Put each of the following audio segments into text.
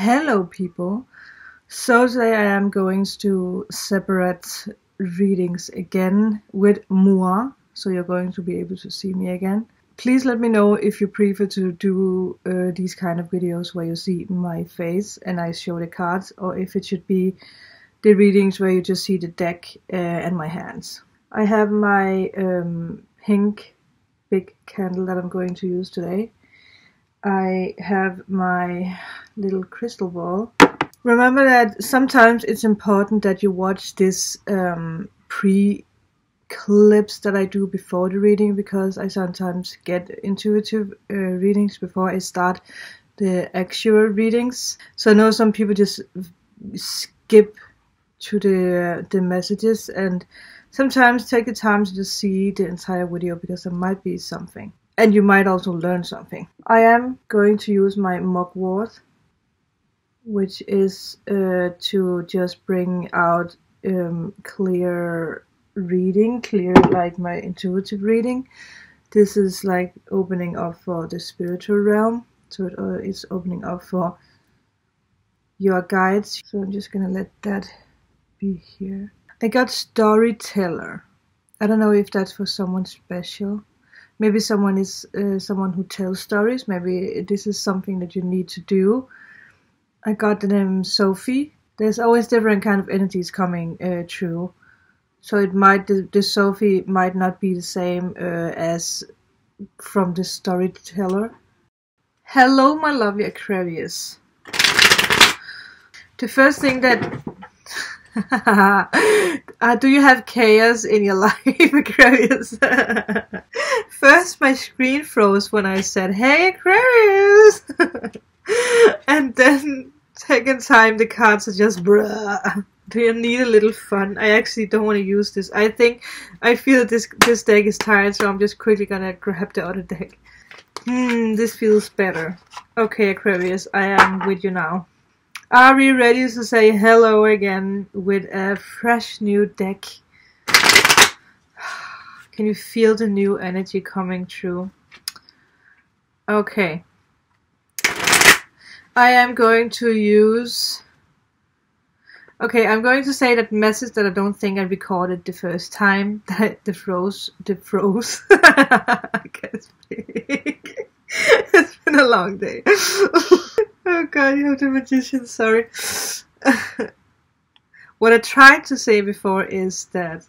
Hello people! So today I am going to separate readings again with moi, so you're going to be able to see me again. Please let me know if you prefer to do these kind of videos where you see my face and I show the cards, or if it should be the readings where you just see the deck and my hands. I have my pink big candle that I'm going to use today. I have my little crystal ball. Remember that sometimes it's important that you watch this pre-clips that I do before the reading, because I sometimes get intuitive readings before I start the actual readings. So I know some people just skip to the messages, and sometimes take the time to just see the entire video, because there might be something. And you might also learn something. I am going to use my mugwort, which is to just bring out clear reading, clear like my intuitive reading. This is like opening up for the spiritual realm, so it's opening up for your guides. So I'm just gonna let that be here. I got storyteller. I don't know if that's for someone special. Maybe someone is someone who tells stories. Maybe this is something that you need to do. I got the name Sophie. There's always different kind of energies coming through. So it might, the Sophie might not be the same as from the storyteller. Hello, my lovely Aquarius. The first thing that... do you have chaos in your life, Aquarius? First, my screen froze when I said, "Hey, Aquarius!" And then, second time, the cards are just, bruh. Do you need a little fun? I actually don't want to use this. I think, I feel that this deck is tired, so I'm just quickly gonna grab the other deck. This feels better. Okay, Aquarius, I am with you now. Are we ready to say hello again with a fresh new deck? Can you feel the new energy coming through? Okay. I am going to use... Okay, I'm going to say that message that I don't think I recorded the first time. The froze. I can't speak. It's been a long day. Oh god, you have the magician, sorry. What I tried to say before is that...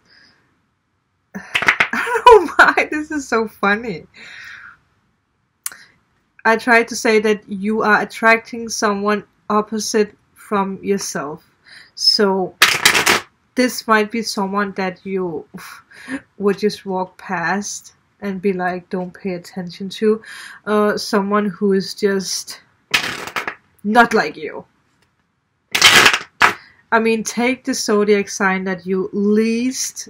Oh my, this is so funny. I tried to say that you are attracting someone opposite from yourself. So, this might be someone that you would just walk past and be like, don't pay attention to. Someone who is just... not like you. I mean, take the zodiac sign that you least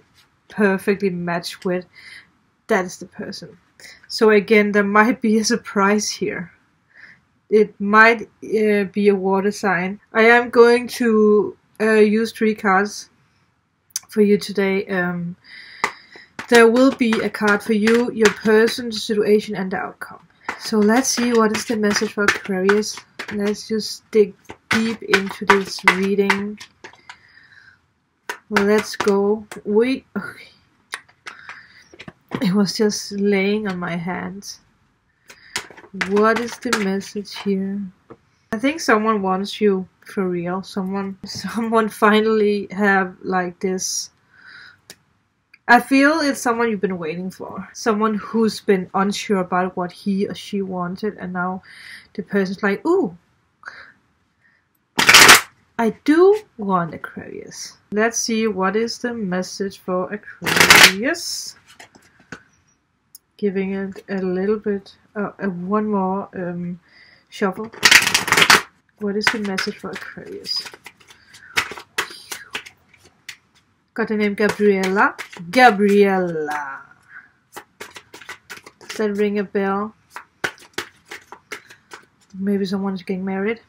perfectly match with. That is the person. So again, there might be a surprise here. It might be a water sign. I am going to use three cards for you today. There will be a card for you, your person, the situation, and the outcome. So let's see what is the message for Aquarius. Let's just dig deep into this reading. Let's go. Okay. It was just laying on my hand. What is the message here? I think someone wants you for real. Someone finally have like this. I feel it's someone you've been waiting for. Someone who's been unsure about what he or she wanted, and now the person's like, ooh, I do want Aquarius. Let's see what is the message for Aquarius. Giving it a little bit, one more shuffle. What is the message for Aquarius? Got the name Gabriella. Gabriella. Does that ring a bell? Maybe someone's getting married.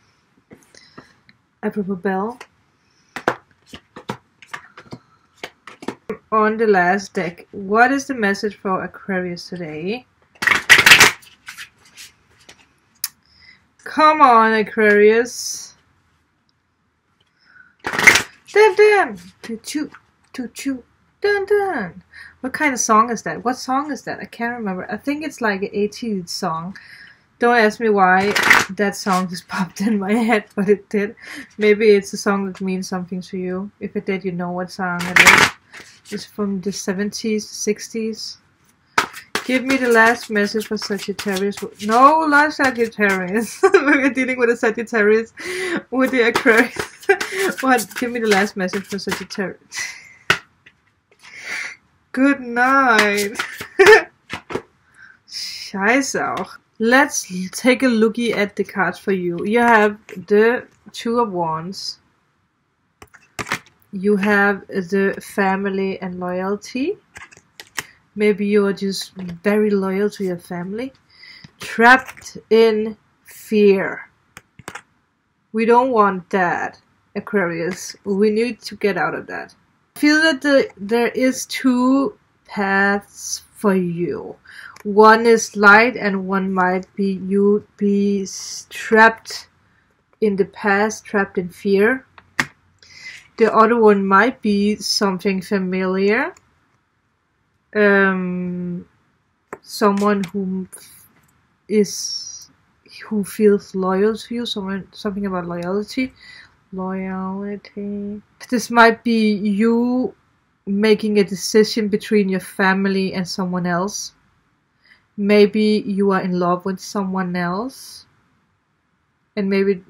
Apropos bell. On the last deck, what is the message for Aquarius today? Come on, Aquarius. Dun dun! Toot toot! Dun dun! What kind of song is that? What song is that? I can't remember. I think it's like an etude song. Don't ask me why that song just popped in my head, but it did. Maybe it's a song that means something to you. If it did, you know what song it is. It's from the 70s, 60s. Give me the last message for Sagittarius. No, last Sagittarius. We're dealing with a Sagittarius with the Aquarius. What? Give me the last message for Sagittarius. Good night. Scheiße auch. Let's take a lookie at the cards for you. You have the Two of Wands. You have the family and loyalty. Maybe you are just very loyal to your family. Trapped in fear. We don't want that, Aquarius. We need to get out of that. I feel that there is two paths for you. One is light and one might be you be trapped in the past, trapped in fear. The other one might be something familiar. Someone who feels loyal to you, something about loyalty. This might be you making a decision between your family and someone else. Maybe you are in love with someone else, and maybe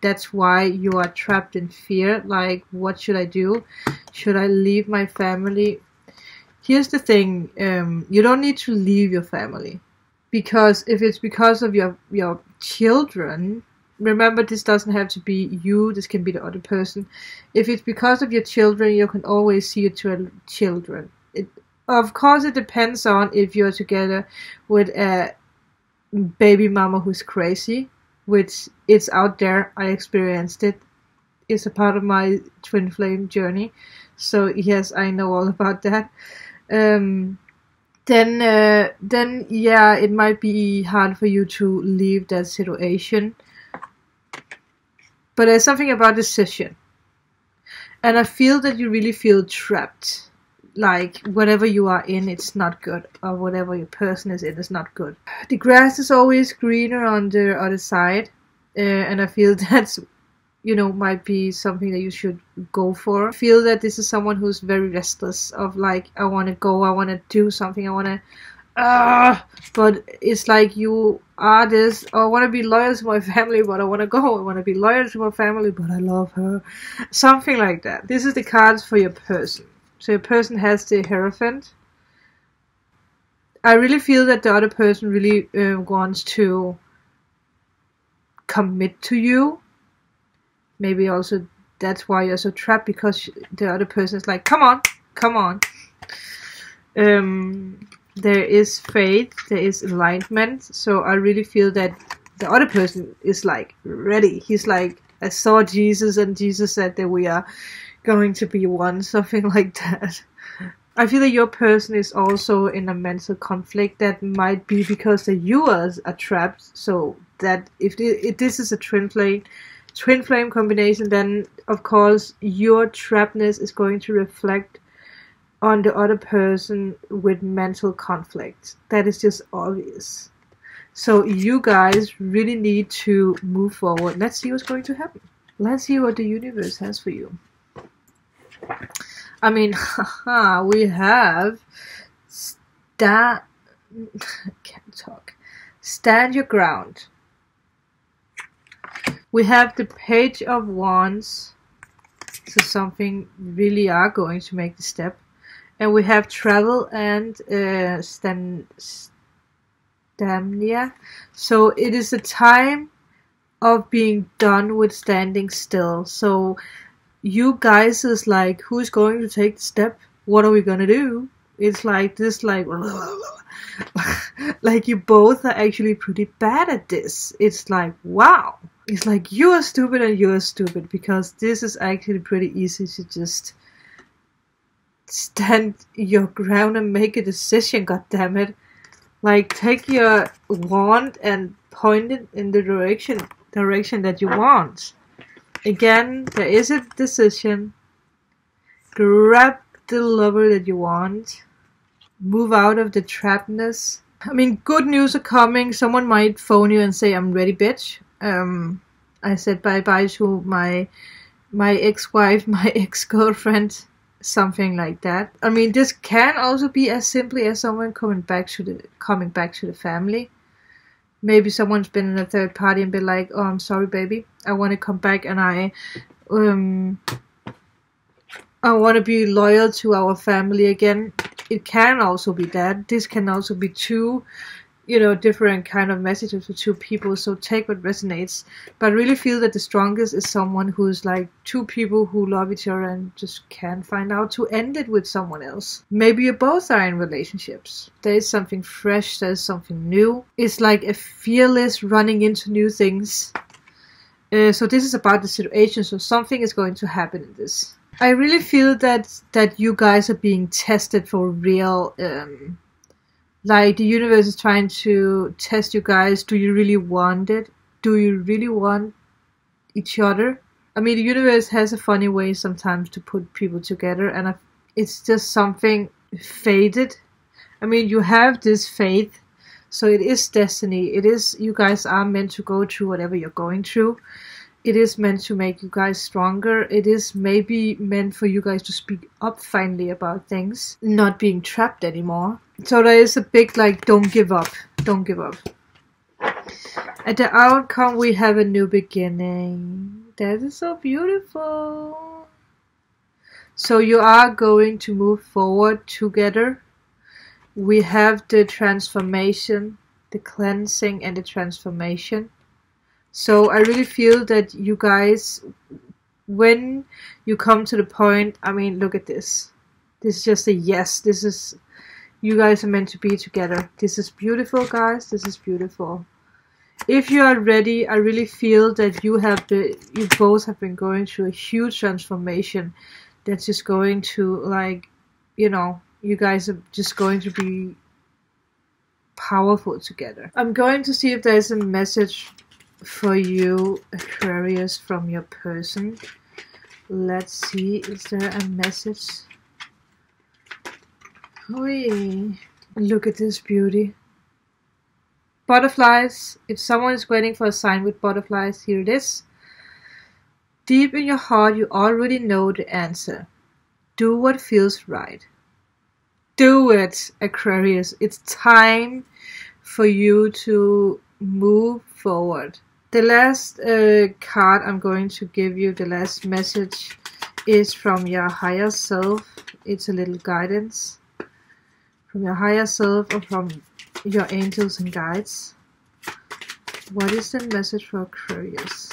that's why you are trapped in fear, like, what should I do? Should I leave my family? Here's the thing, you don't need to leave your family, because if it's because of your children, remember this doesn't have to be you, this can be the other person. If it's because of your children, you can always see your children. Of course it depends on if you're together with a baby mama who's crazy, which it's out there, I experienced it. It's a part of my twin flame journey, so yes, I know all about that. Then yeah, it might be hard for you to leave that situation, but there's something about decision, and I feel that you really feel trapped, like whatever you are in, it's not good, or whatever your person is in, it's not good. The grass is always greener on the other side, and I feel that's, you know, might be something that you should go for. I feel that this is someone who's very restless, of like, I want to go, I want to do something, I want to, but it's like you are this, I want to be loyal to my family, but I want to go, I want to be loyal to my family, but I love her, something like that. This is the cards for your person. So your person has the Hierophant. I really feel that the other person really wants to commit to you. Maybe also that's why you're so trapped, because the other person is like, come on, come on. There is faith, there is enlightenment. So I really feel that the other person is like ready. He's like, I saw Jesus and Jesus said that we are going to be one, something like that. I feel that your person is also in a mental conflict. That might be because the viewers are trapped. So that if this is a twin flame combination, then of course your trappedness is going to reflect on the other person with mental conflict. That is just obvious. So you guys really need to move forward. Let's see what's going to happen. Let's see what the universe has for you. I mean, haha, we have stand your ground. We have the Page of Wands, so something really are going to make the step. And we have travel and stamina. So it is a time of being done with standing still. So you guys is like, who's going to take the step? What are we gonna do? It's like this, like, like you both are actually pretty bad at this. It's like, wow. It's like, you are stupid and you are stupid, because this is actually pretty easy to just stand your ground and make a decision, goddammit. Like, take your wand and point it in the direction that you want. Again, there is a decision, grab the lover that you want, move out of the trapness. I mean, good news are coming. Someone might phone you and say, I'm ready, bitch. I said bye-bye to my ex-wife, my ex-girlfriend, something like that. I mean, this can also be as simply as someone coming back to the family. Maybe someone's been in a third party and been like, oh, I'm sorry, baby. I want to come back and I want to be loyal to our family again. It can also be that. This can also be two, you know, different kind of messages for two people. So take what resonates. But I really feel that the strongest is someone who's like two people who love each other and just can't find out to end it with someone else. Maybe you both are in relationships. There is something fresh. There is something new. It's like a fearless running into new things. So this is about the situation. So something is going to happen in this. I really feel that you guys are being tested for real. Like the universe is trying to test you guys. Do you really want it? Do you really want each other? I mean, the universe has a funny way sometimes to put people together, and it's just something fated. I mean, you have this faith, so it is destiny. It is, you guys are meant to go through whatever you're going through. It is meant to make you guys stronger. It is maybe meant for you guys to speak up finally about things, not being trapped anymore. So there is a big like, don't give up, don't give up. At the outcome, we have a new beginning. That is so beautiful. So you are going to move forward together. We have the transformation, the cleansing and the transformation. So I really feel that you guys, when you come to the point, I mean, look at this. This is just a yes. This is, you guys are meant to be together. This is beautiful, guys. This is beautiful. If you are ready, I really feel that you both have been going through a huge transformation. That's just going to, like, you know, you guys are just going to be powerful together. I'm going to see if there's a message for you, Aquarius, from your person. Let's see, is there a message? Oy. Look at this beauty. Butterflies. If someone is waiting for a sign with butterflies, here it is. Deep in your heart, you already know the answer. Do what feels right. Do it, Aquarius. It's time for you to move forward. The last card I'm going to give you, the last message, is from your higher self. It's a little guidance from your higher self or from your angels and guides. What is the message for Aquarius?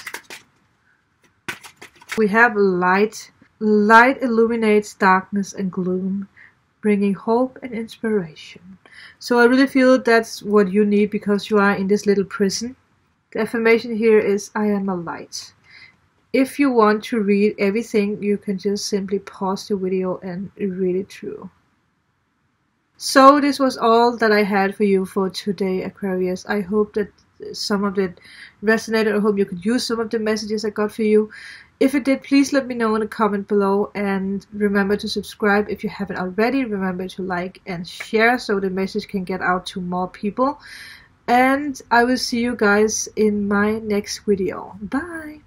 We have light. Light illuminates darkness and gloom, bringing hope and inspiration. So I really feel that's what you need, because you are in this little prison. The affirmation here is, I am a light. If you want to read everything, you can just simply pause the video and read it through. So this was all that I had for you for today, Aquarius. I hope that some of it resonated. I hope you could use some of the messages I got for you. If it did, please let me know in a comment below, and remember to subscribe if you haven't already. Remember to like and share so the message can get out to more people. And I will see you guys in my next video. Bye!